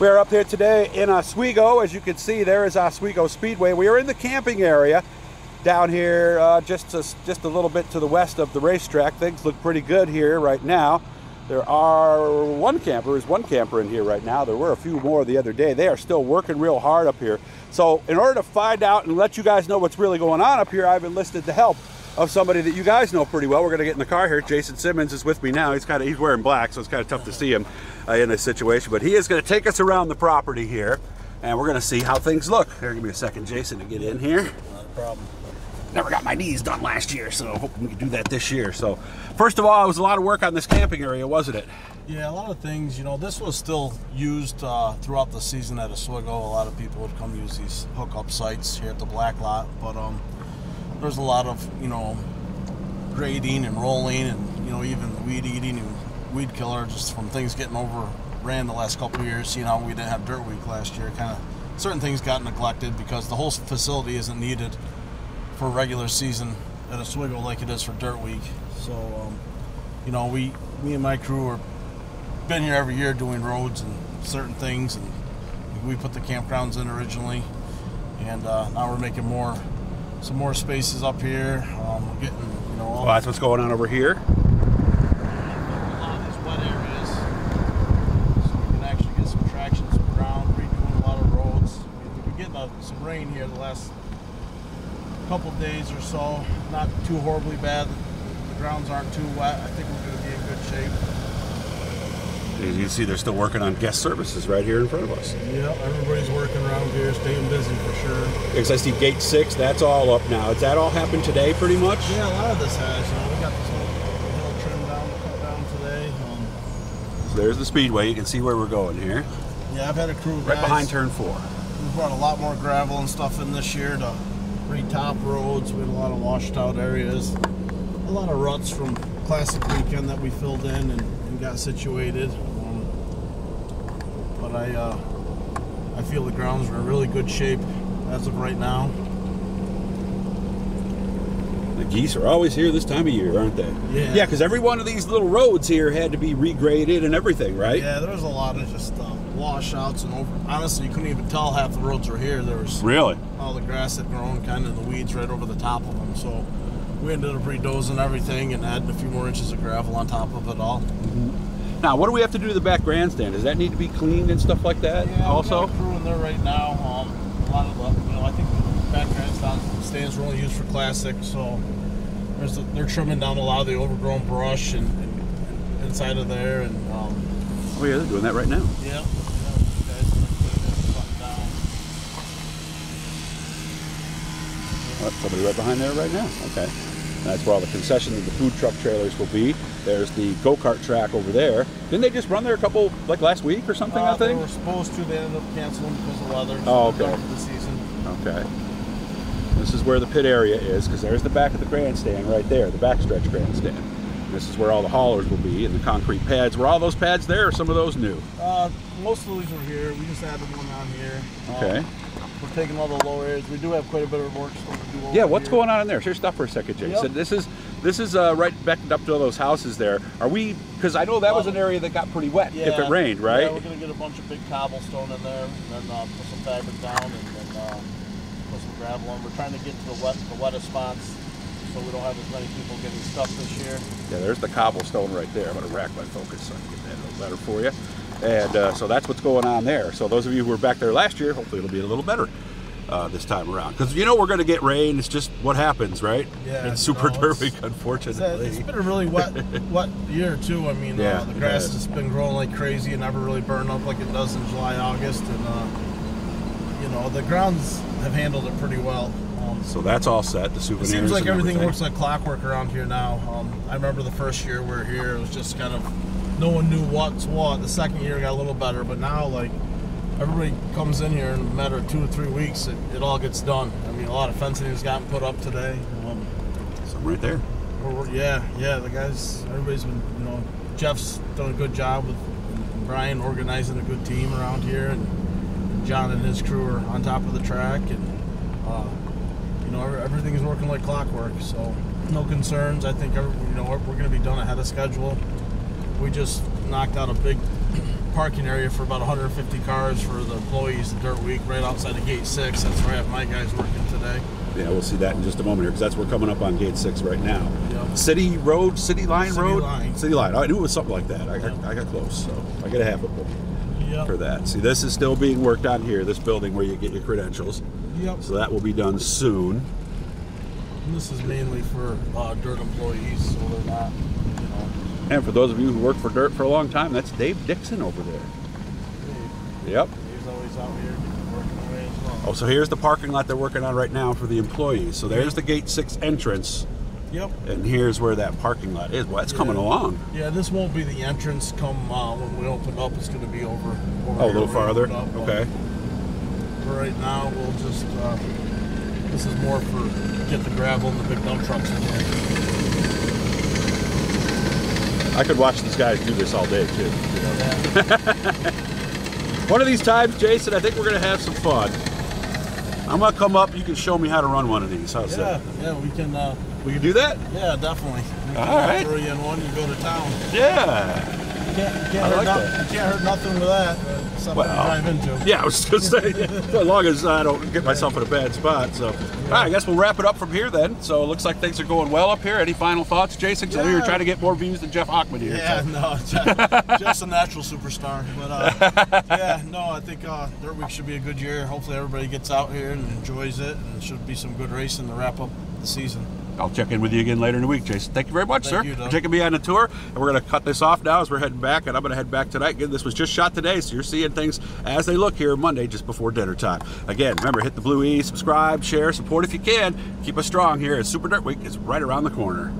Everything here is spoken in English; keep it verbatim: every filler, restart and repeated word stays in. We are up here today in Oswego. As you can see, there is Oswego Speedway. We are in the camping area down here, uh, just, to, just a little bit to the west of the racetrack. Things look pretty good here right now. There are one camper, there's one camper in here right now. There were a few more the other day. They are still working real hard up here. So in order to find out and let you guys know what's really going on up here, I've enlisted the help of somebody that you guys know pretty well. We're gonna get in the car here. Jason Simmons is with me now. He's kind of, he's wearing black, so it's kind of tough to see him uh, in this situation, but he is gonna take us around the property here and we're gonna see how things look. Here, give me a second, Jason, to get in here. Not a problem. Never got my knees done last year, so hoping we can do that this year. So first of all, it was a lot of work on this camping area, wasn't it? Yeah, a lot of things. You know, this was still used uh, throughout the season at Oswego. A lot of people would come use these hookup sites here at the black lot, but um, there's a lot of, you know, grading and rolling and, you know, even weed eating and weed killer just from things getting overran the last couple of years. You know, we didn't have Dirt Week last year. Kind of certain things got neglected because the whole facility isn't needed for regular season at Oswego like it is for Dirt Week. So, um, you know, we, me and my crew are been here every year doing roads and certain things, and we put the campgrounds in originally, and uh, now we're making more, some more spaces up here. Um, we're getting, you know, all well, that's what's going on over here. A lot of these wet areas, so we can actually get some traction, some ground, redoing a lot of roads. We're getting uh, some rain here the last couple days or so, not too horribly bad. The grounds aren't too wet. I think we're going to be in good shape. As you can see, they're still working on guest services right here in front of us. Yeah, everybody's working around here, staying busy for sure. Because I see Gate six, that's all up now. Has that all happened today pretty much? Yeah, a lot of this has. You know, we got this little hill trimmed down, cut down today. Um, so there's the speedway. You can see where we're going here. Yeah, I've had a crew right guys, behind turn four. We've brought a lot more gravel and stuff in this year to top roads. We had a lot of washed out areas, a lot of ruts from classic weekend that we filled in and, and got situated. Um, but I, uh, I feel the grounds are in really good shape as of right now. The geese are always here this time of year, aren't they? Yeah. Yeah, because every one of these little roads here had to be regraded and everything, right? Yeah, there was a lot of just uh, washouts and over. Honestly, you couldn't even tell half the roads were here. There was really all the grass had grown, kind of the weeds right over the top of them. So we ended up redozing everything and adding a few more inches of gravel on top of it all. Mm-hmm. Now, what do we have to do to the back grandstand? Does that need to be cleaned and stuff like that? Yeah, also, we've got a crew in there right now. Um, a lot of love, you know, I think. Back grandstands are only used for classic, so there's the, they're trimming down a lot of the overgrown brush and, and inside of there. And um, oh yeah, they're doing that right now. Yeah. Yeah, down. Oh, somebody right behind there right now. Okay, that's where all the concessions and the food truck trailers will be. There's the go-kart track over there. Didn't they just run there a couple like last week or something? Uh, I think they were supposed to. They ended up canceling because of weather. So oh, okay. For the season. Okay. This is where the pit area is, because there's the back of the grandstand right there, the backstretch grandstand. This is where all the haulers will be, and the concrete pads. Were all those pads there, or some of those new? Uh, most of these were here. We just added one on here. Okay. Um, we're taking all the low areas. We do have quite a bit of work still to do over Yeah, what's here. Going on in there? Here, stop for a second, Jake. Yep. So this is this is uh, right back up to all those houses there. Are we, because I know that um, was an area that got pretty wet yeah, if it rained, right? Yeah, we're going to get a bunch of big cobblestone in there, and then uh, put some fabric down, and then uh, some gravel, and we're trying to get to the wet, the wettest spots, so we don't have as many people getting stuck this year. Yeah, there's the cobblestone right there. I'm going to rack my focus so I can get that a little better for you. And uh, so that's what's going on there. So those of you who were back there last year, hopefully it'll be a little better uh, this time around. Because you know we're going to get rain. It's just what happens, right? Yeah. It's Super Dirt Week, unfortunately. It's, it's been a really wet, wet year too. I mean, yeah, uh, the grass has been growing like crazy and never really burned up like it does in July, August, and. Uh, You know, the grounds have handled it pretty well. Um, so that's all set, the souvenirs. It seems like everything, everything works like clockwork around here now. Um, I remember the first year we were here, it was just kind of, no one knew what's what. The second year got a little better, but now, like, everybody comes in here in a matter of two or three weeks, it, it all gets done. I mean, a lot of fencing has gotten put up today. Um, Some right there. We're, yeah, yeah, the guys, everybody's been, you know, Jeff's done a good job with and Brian organizing a good team around here, and John and his crew are on top of the track, and uh, you know, everything is working like clockwork, so no concerns. I think every, you know, we're going to be done ahead of schedule. We just knocked out a big parking area for about one hundred fifty cars for the employees of Dirt Week right outside of Gate six. That's where I have my guys working today. Yeah, we'll see that in just a moment here, because that's we're coming up on Gate six right now. Yep. City Road, City Line City Road? Line. City Line. I knew it was something like that. I, yep. I, I got close, so I got a half a point yep. for that. See, this is still being worked on here, this building where you get your credentials. Yep. So that will be done soon. And this is mainly for uh, Dirt employees, so they're not, you know. And for those of you who work for Dirt for a long time, that's Dave Dixon over there. Dave. Yep. Dave's always out here. Oh, so here's the parking lot they're working on right now for the employees. So there's the Gate six entrance. Yep. And here's where that parking lot is. Well, that's yeah. coming along. Yeah, this won't be the entrance come uh, when we open up. It's going to be over. over oh, a little farther? Up, okay. Um, for right now, we'll just, uh, this is more for get the gravel and the big dump trucks in there. I could watch these guys do this all day, too. Yeah. One of these times, Jason, I think we're going to have some fun. I'm gonna come up. You can show me how to run one of these. How's yeah, that? Yeah, we can. Uh, we can do that. Yeah, definitely. We All can right. Throw you in one. You go to town. Yeah. You can't, you can't, hurt, like no, that. You can't hurt nothing with that. Uh, something well, to drive into. Yeah, I was just gonna say. As long as I don't get myself in a bad spot. So, yeah. All right, I guess we'll wrap it up from here then. So it looks like things are going well up here. Any final thoughts, Jason? Because yeah. we were trying to get more views than Jeff Ochman here. Yeah, so. no, Jeff, Jeff's a natural superstar. But uh, yeah, no, I think uh, Dirt Week should be a good year. Hopefully everybody gets out here and enjoys it. And it should be some good racing to wrap up the season. I'll check in with you again later in the week, Jason. Thank you very much, Thank sir, you, for taking me on a tour. And we're going to cut this off now as we're heading back, and I'm going to head back tonight. Again, this was just shot today, so you're seeing things as they look here Monday just before dinner time. Again, remember, hit the blue E, subscribe, share, support if you can. Keep us strong here as Super Dirt Week is right around the corner.